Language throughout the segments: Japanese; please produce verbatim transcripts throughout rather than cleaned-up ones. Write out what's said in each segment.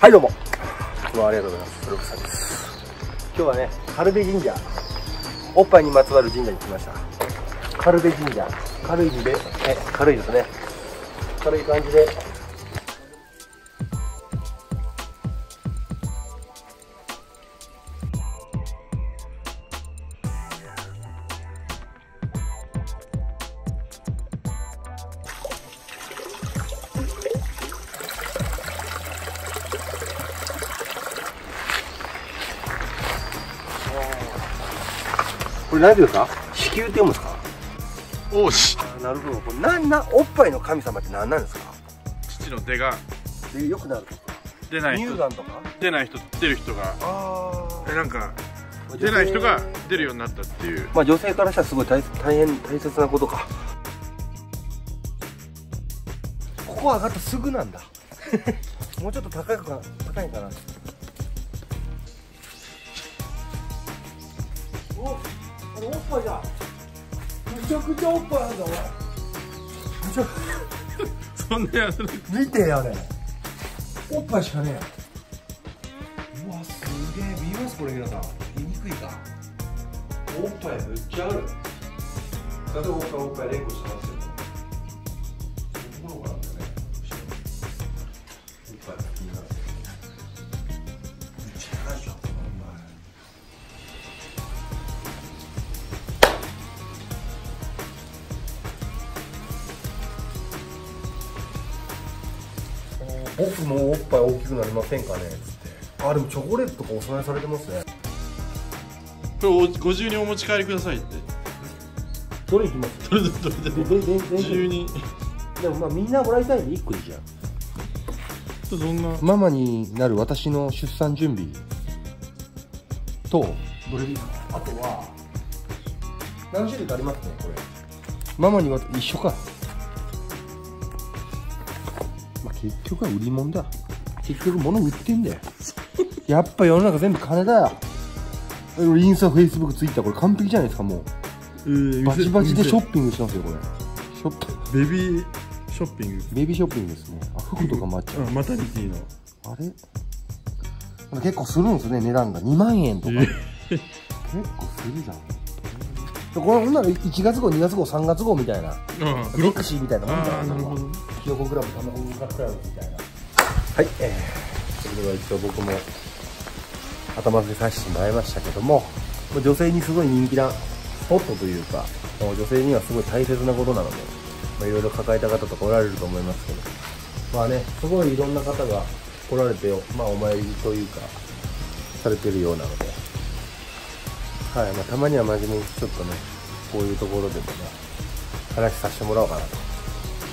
はい、どうも。どうもありがとうございます。ブロックさんです。今日はね、軽部神社、おっぱいにまつわる神社に来ました。軽部神社、軽い字で、え、軽いですね。軽い感じで。これ何て言うんですか？子宮って読むんですか？おし。なるほど。これなんなおっぱいの神様って何なんですか？父の出がでよくなるとか出ない人乳がんとか出ない人出る人がああなんか出ない人が出るようになったっていう、まあ女性からしたらすごい大変大切なことか。ここ上がってすぐなんだもうちょっと高いか高いかな。おおっぱいだ。めちゃくちゃおっぱいあるんだお前。めちゃそんなやつ見てあれ。おっぱいしかねえ。うわすげえ見えますこれ皆さん。見にくいか。おっぱいめっちゃある。例えば僕はおっぱい連呼してますよ。どこからなんだよね。おっぱい気になる。めっちゃ高いじゃん。僕もおっぱい大きくなりませんかねっつって。あ、でもチョコレートとかお供えされてますね。これおご自由にお持ち帰りくださいって。どれいきます？どれどれどれどれ。自由に。でもまあみんなもらいたいんで一個いいじゃん。どんな？ママになる私の出産準備とどれですか？あとは何種類かありますねこれ。ママには一緒か。結局は売り物だ。結局物売ってんだよやっぱ世の中全部金だよ。インスタ、フェイスブック、ツイッター、これ完璧じゃないですか。もう、えー、バチバチでショッピングしてますよこれ。ショッベビーショッピングベビーショッピングですね。あ、服とかマッチマタニティのあれ結構するんですね。値段がにまんえんとか、えー、結構するじゃんこれ。ほんならいちがつごう、にがつごう、さんがつごうみたいなブロックシーみたいなもんじゃないですか。ひよこクラブ、卵クラブみたいな。はい、えー、それでは一応僕も頭付けさせてもらいましたけども、女性にすごい人気なスポットというか、女性にはすごい大切なことなので、まあ、いろいろ抱えた方とかおられると思いますけど、まあね、すごいいろんな方が来られて、まあ、お参りというかされてるようなので、はい、まあ、たまには真面目にちょっとね、こういうところでもね、話させてもらおうかなと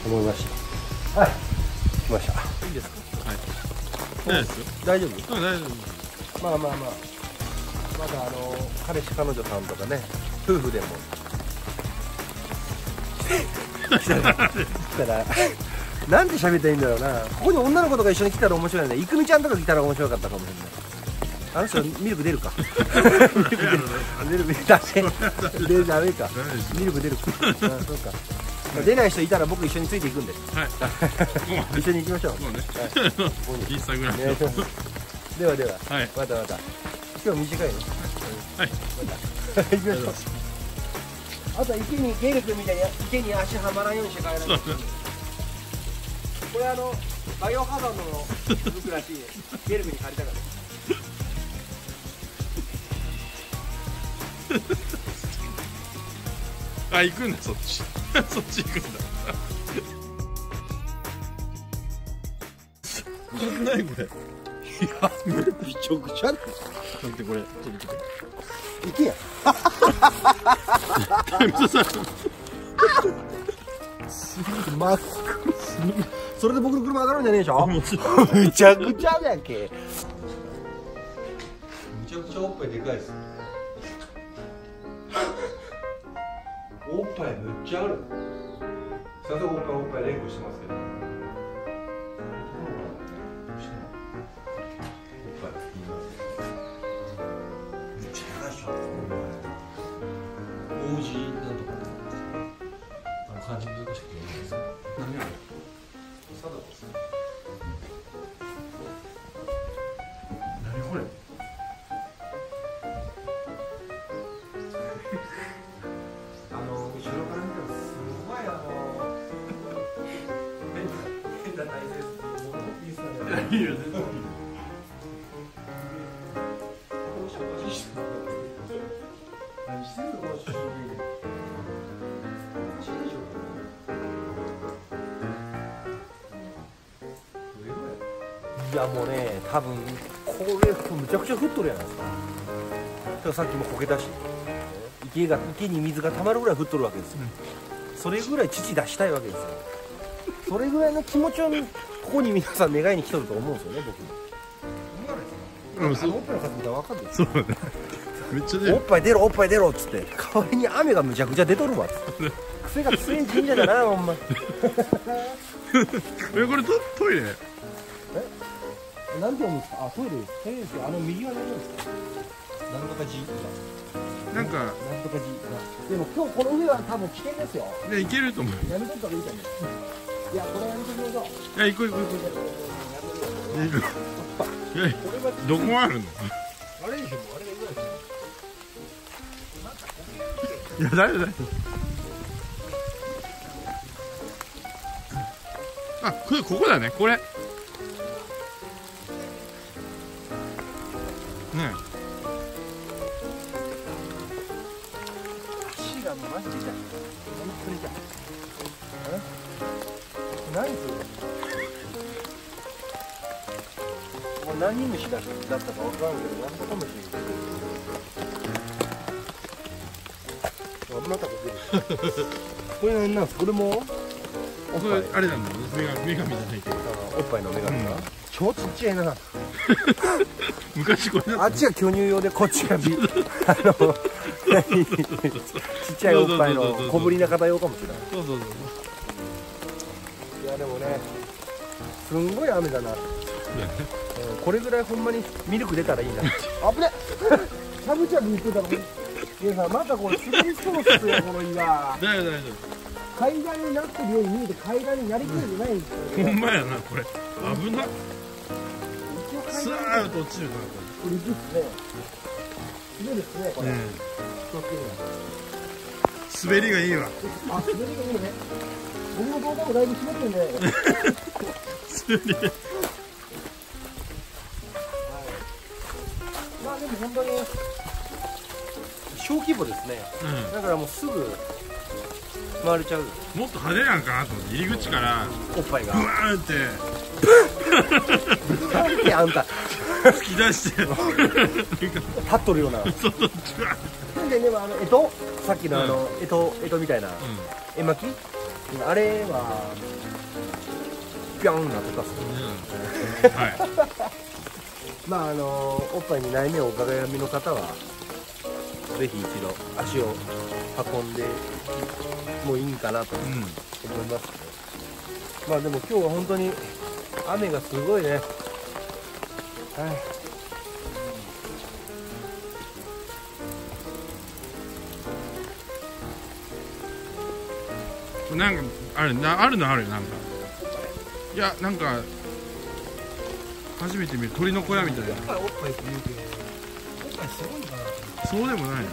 思いました。はい、来ました。いいですか。はい。大丈夫。大丈夫。うん、大丈夫。まあまあまあ。まだあのー、彼氏彼女さんとかね、夫婦でも。来たら、来たらなんて喋っていいんだろうな。ここに女の子とか一緒に来たら面白いね。いくみちゃんとか来たら面白かったかもしれない。あの人ミルク出るか。ミルク出る。出るダメか。ミルク出るか。あ、そうか。出ない人いたら僕一緒についていくんで、はい、一緒に行きましょう。そうね。はい。インスタグラム。ではでは。はい。またまた。今日短いね。はい。また。行きましょう。あとは池にゲル君みたいに池に足はまらんようにして帰らないと。これあのバイオハザードの服らしいゲル君に借りたから。あ、行くんだそっちそっち行くんだ何これ。いやめちゃくちゃだ。だってこれ行けやすごいマックス。それで僕の車上がるんじゃねえでしょめちゃくちゃだっけ。めちゃくちゃおっぱいでかいです。おっぱいめっちゃある。さておっぱいおっぱい連呼してますけど。おっぱい気になる。めっちゃ高いじゃん。王子なんとか。あの漢字難しくて読めないです。何やろ。貞子さん。これあの後ろから見たらすごいあの変な変な大切いいよね何してるのこの主人おかしいでしょ。いやもうね、多分これむちゃくちゃ降っとるやないですか。だからさっきもこけたし、池が池に水がたまるぐらい降っとるわけですよ、うん、それぐらい乳出したいわけですよ。それぐらいの気持ちをここに皆さん願いに来とると思うんですよね、僕も。うん、そう、おっぱいの数見たらわかんないですよ。そうね、めっちゃ出る、おっぱい出ろおっぱい出ろっつって、代わりに雨がむちゃくちゃ出とるわっつって癖が強い神社だなほんま。え、これト、トイレなんて読むんですか。あ、トイレです。トイレですけど、あの右は何なんですか。なんとか字。なんか。なんとか字。でも、今日この上は多分危険ですよ。いや、いけると思う。やめとったらいいと思う。いや、これやめときましょう。いや、行こう行こう行こう。行こう。いや、どこもあるの。あれでしょ、あれがいくらです。いや、大丈夫大丈夫。あ、これ、ここだね、これ。ね、足がマジで痛い。本当に痛い。え？何それ？もう何虫だったか分からんけど、やったかもしれない。またこける。これ何なんですか？これも？おっぱいあれなんだ。女神女神じゃないけど。おっぱいの女神が。超ちっちゃいな。昔これあっちが巨乳用で、こっちがビあのちっちゃいおっぱいの小ぶりな方用かもしれない。そうそうそうそう。いやでもね、すんごい雨だな。これぐらいほんまにミルク出たらいいな。危ね。しゃぶしゃぶ言ってたの。いやさ、またこれ滑りそうですよこの岩。だよだよ。階段になってるように見えて階段になりきれてないんですよ。ほんまやなこれ。危な。スーッと落ちるな、これ。これいいですね。これ。滑りがいいわ。あ、滑りがいいね。僕の動画もだいぶ滑ってんね。滑り。はい。まあでも本当に小規模ですね。うん、だからもうすぐ回れちゃう。もっと派手なんかなと思って入り口からおっぱいがブワーンって。なんであんた突き出して立っとるような。なんででもあのえとさっきのあのえとえとみたいな絵巻あれはピョンなとかする。まああのおっぱいに悩みをお悩みの方はぜひ一度足を運んでもいいんかなと思います。まあでも今日は本当に雨がすごいね。はい、うん、なんかあれなあるのあるよなんかいやなんか初めて見る鳥の小屋みたいな。おっぱいおっぱいって言うけどおっぱいすごいのかな。そうでもないよ。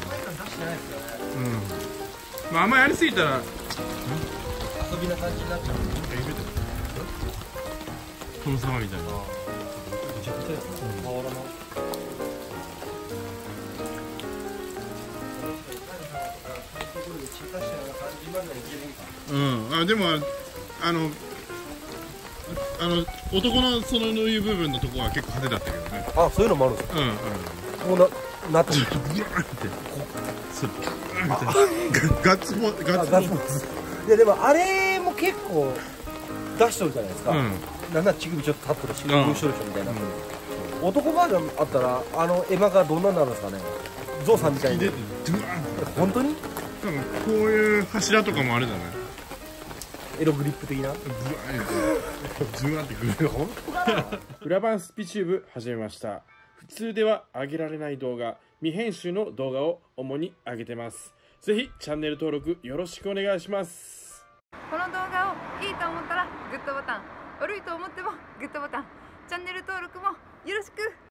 うん、まああんまりやりすぎたら遊びな感じになっちゃう。なんか夢とか殿様みたいな。めちゃくちゃですね。変わらない。うん、あ、でも、あの。あの、男のその縫い部分のとこは結構派手だったけどね。あ、そういうのもあるんですか。うん、うん。もうな、なって。ブワーって。そう、ブワーって。ガッツポーズ、ガッツポーズ。いや、でも、あれも結構。出しとるじゃないですか。うん。なんだ、乳首ちょっと立ってるし、乳首処理みたいな。男バージョンあったら、あの絵馬がどんなになるんですかね。ゾウさんみたいに。本当に。多分こういう柱とかもあるじゃない。エログリップ的な。ズワってくる。本当か。裏番スピチューブ始めました。普通では上げられない動画、未編集の動画を主に上げてます。ぜひチャンネル登録よろしくお願いします。この動画をいいと思ったらグッドボタン。悪いと思ってもグッドボタン、チャンネル登録もよろしく。